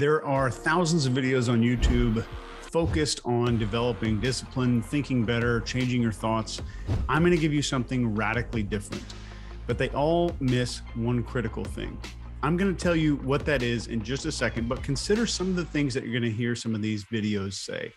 There are thousands of videos on YouTube focused on developing discipline, thinking better, changing your thoughts. I'm going to give you something radically different, but they all miss one critical thing. I'm going to tell you what that is in just a second, but consider some of the things that you're going to hear some of these videos say.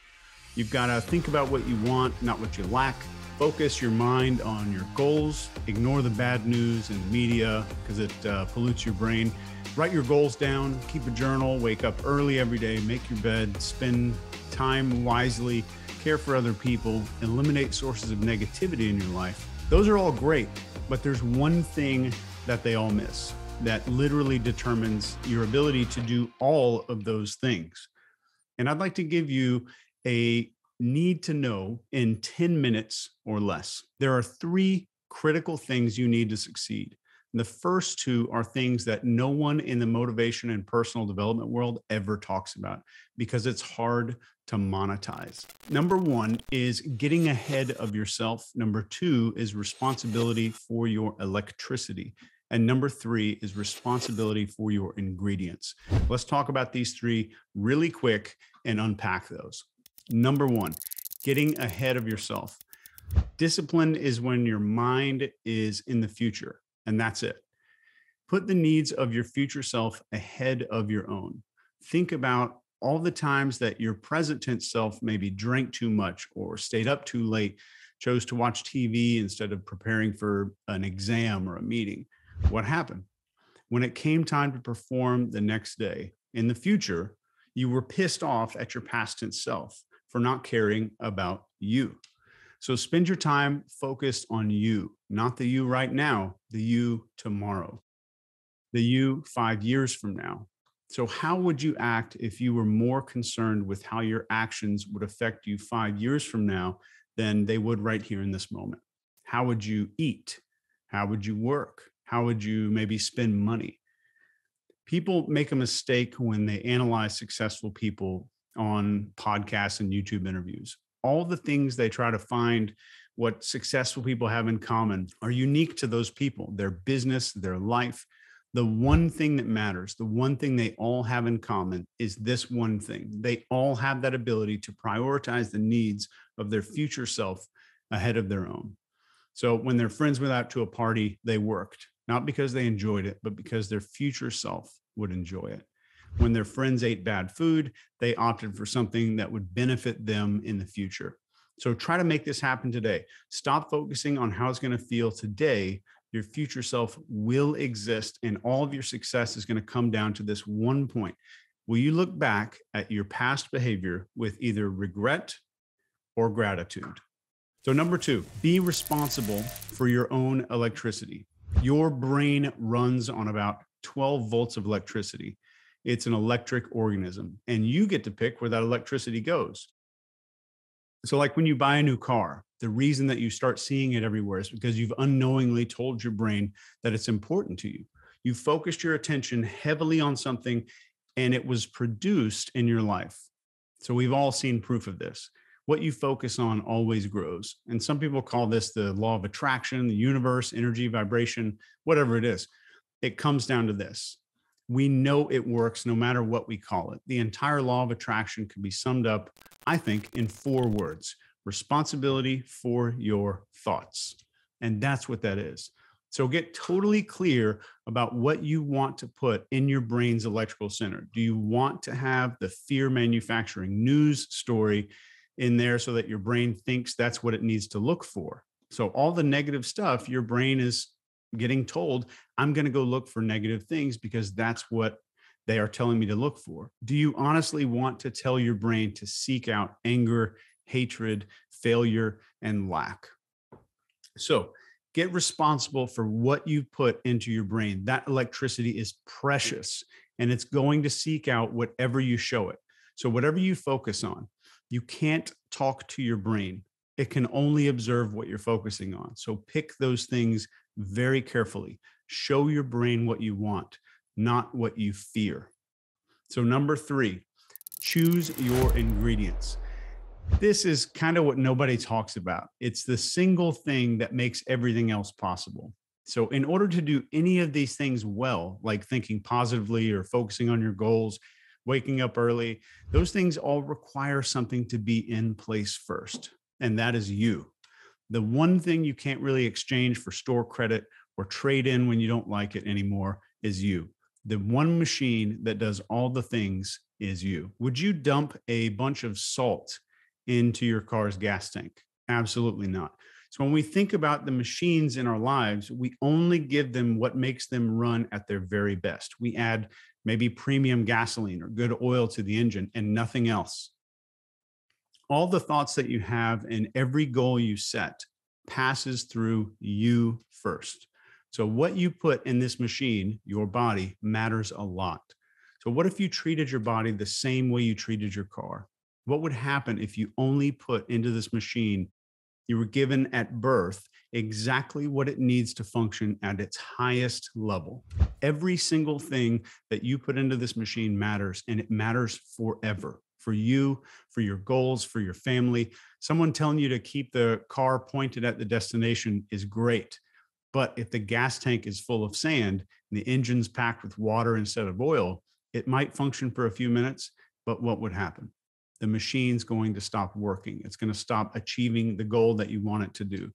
You've got to think about what you want, not what you lack. Focus your mind on your goals. Ignore the bad news and media because it pollutes your brain. Write your goals down, keep a journal, wake up early every day, make your bed, spend time wisely, care for other people, eliminate sources of negativity in your life. Those are all great, but there's one thing that they all miss that literally determines your ability to do all of those things. And I'd like to give you a need to know in 10 minutes or less. There are three critical things you need to succeed. The first two are things that no one in the motivation and personal development world ever talks about because it's hard to monetize. Number one is getting ahead of yourself. Number two is responsibility for your electricity. And number three is responsibility for your ingredients. Let's talk about these three really quick and unpack those. Number one, getting ahead of yourself. Discipline is when your mind is in the future, and that's it. Put the needs of your future self ahead of your own. Think about all the times that your present tense self maybe drank too much or stayed up too late, chose to watch TV instead of preparing for an exam or a meeting. What happened? When it came time to perform the next day, in the future, you were pissed off at your past tense self for not caring about you. So spend your time focused on you, not the you right now, the you tomorrow, the you 5 years from now. So how would you act if you were more concerned with how your actions would affect you 5 years from now than they would right here in this moment? How would you eat? How would you work? How would you maybe spend money? People make a mistake when they analyze successful people on podcasts and YouTube interviews. All the things they try to find what successful people have in common are unique to those people, their business, their life. The one thing that matters, the one thing they all have in common is this one thing. They all have that ability to prioritize the needs of their future self ahead of their own. So when their friends went out to a party, they worked. Not because they enjoyed it, but because their future self would enjoy it. When their friends ate bad food, they opted for something that would benefit them in the future. So try to make this happen today. Stop focusing on how it's going to feel today. Your future self will exist, and all of your success is going to come down to this one point. Will you look back at your past behavior with either regret or gratitude? So number two, be responsible for your own electricity. Your brain runs on about 12 volts of electricity. It's an electric organism, and you get to pick where that electricity goes. So like when you buy a new car, the reason that you start seeing it everywhere is because you've unknowingly told your brain that it's important to you. You focused your attention heavily on something, and it was produced in your life. So we've all seen proof of this. What you focus on always grows. And some people call this the law of attraction, the universe, energy, vibration, whatever it is. It comes down to this. We know it works no matter what we call it. The entire law of attraction can be summed up, I think, in four words: responsibility for your thoughts. And that's what that is. So get totally clear about what you want to put in your brain's electrical center. Do you want to have the fear manufacturing news story in there so that your brain thinks that's what it needs to look for? So all the negative stuff, your brain is getting told, I'm going to go look for negative things because that's what they are telling me to look for. Do you honestly want to tell your brain to seek out anger, hatred, failure, and lack? So get responsible for what you put into your brain. That electricity is precious, and it's going to seek out whatever you show it. So whatever you focus on, you can't talk to your brain. It can only observe what you're focusing on. So pick those things very carefully. Show your brain what you want, not what you fear. So number three, choose your ingredients. This is kind of what nobody talks about. It's the single thing that makes everything else possible. So in order to do any of these things well, like thinking positively or focusing on your goals, waking up early, those things all require something to be in place first. And that is you. The one thing you can't really exchange for store credit or trade in when you don't like it anymore is you. The one machine that does all the things is you. Would you dump a bunch of salt into your car's gas tank? Absolutely not. So when we think about the machines in our lives, we only give them what makes them run at their very best. We add maybe premium gasoline or good oil to the engine and nothing else. All the thoughts that you have and every goal you set passes through you first. So what you put in this machine, your body, matters a lot. So what if you treated your body the same way you treated your car? What would happen if you only put into this machine, you were given at birth exactly what it needs to function at its highest level? Every single thing that you put into this machine matters, and it matters forever. For you, for your goals, for your family. Someone telling you to keep the car pointed at the destination is great. But if the gas tank is full of sand and the engine's packed with water instead of oil, it might function for a few minutes, but what would happen? The machine's going to stop working. It's going to stop achieving the goal that you want it to do.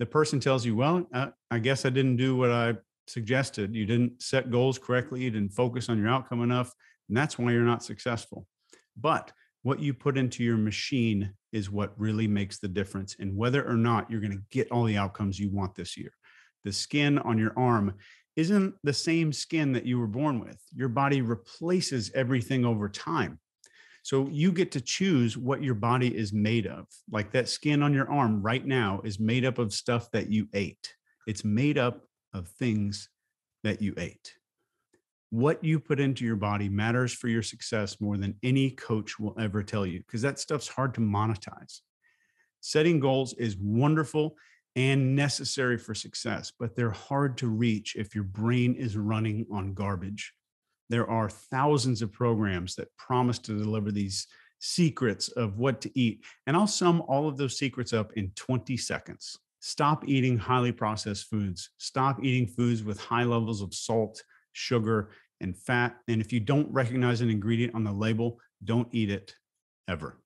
The person tells you, well, I guess I didn't do what I suggested. You didn't set goals correctly. You didn't focus on your outcome enough. And that's why you're not successful. But what you put into your machine is what really makes the difference in whether or not you're going to get all the outcomes you want this year. The skin on your arm isn't the same skin that you were born with. Your body replaces everything over time. So you get to choose what your body is made of. Like that skin on your arm right now is made up of stuff that you ate. It's made up of things that you ate. What you put into your body matters for your success more than any coach will ever tell you, because that stuff's hard to monetize. Setting goals is wonderful and necessary for success, but they're hard to reach if your brain is running on garbage. There are thousands of programs that promise to deliver these secrets of what to eat, and I'll sum all of those secrets up in 20 seconds. Stop eating highly processed foods. Stop eating foods with high levels of salt, sugar, and fat. And if you don't recognize an ingredient on the label, don't eat it ever.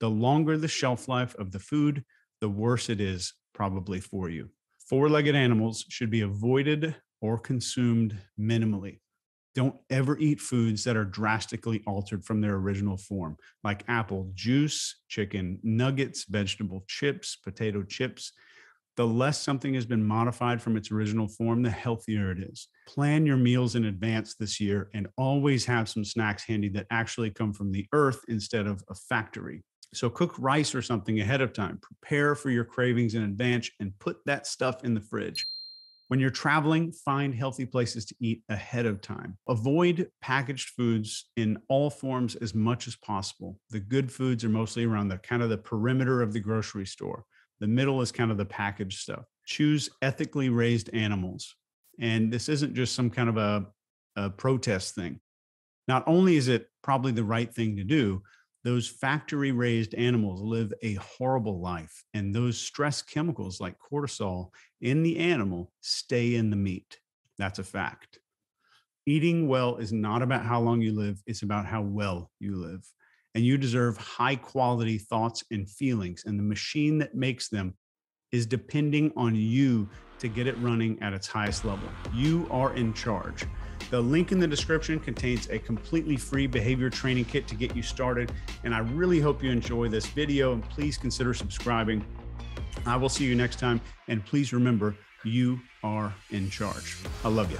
The longer the shelf life of the food, the worse it is probably for you. Four-legged animals should be avoided or consumed minimally. Don't ever eat foods that are drastically altered from their original form, like apple juice, chicken nuggets, vegetable chips, potato chips. The less something has been modified from its original form, the healthier it is. Plan your meals in advance this year and always have some snacks handy that actually come from the earth instead of a factory. So cook rice or something ahead of time. Prepare for your cravings in advance and put that stuff in the fridge. When you're traveling, find healthy places to eat ahead of time. Avoid packaged foods in all forms as much as possible. The good foods are mostly around the kind of the perimeter of the grocery store. The middle is kind of the packaged stuff. Choose ethically raised animals. And this isn't just some kind of a protest thing. Not only is it probably the right thing to do, those factory-raised animals live a horrible life. And those stress chemicals like cortisol in the animal stay in the meat. That's a fact. Eating well is not about how long you live. It's about how well you live. And you deserve high quality thoughts and feelings. And the machine that makes them is depending on you to get it running at its highest level. You are in charge. The link in the description contains a completely free behavior training kit to get you started. And I really hope you enjoy this video, and please consider subscribing. I will see you next time. And please remember, you are in charge. I love you.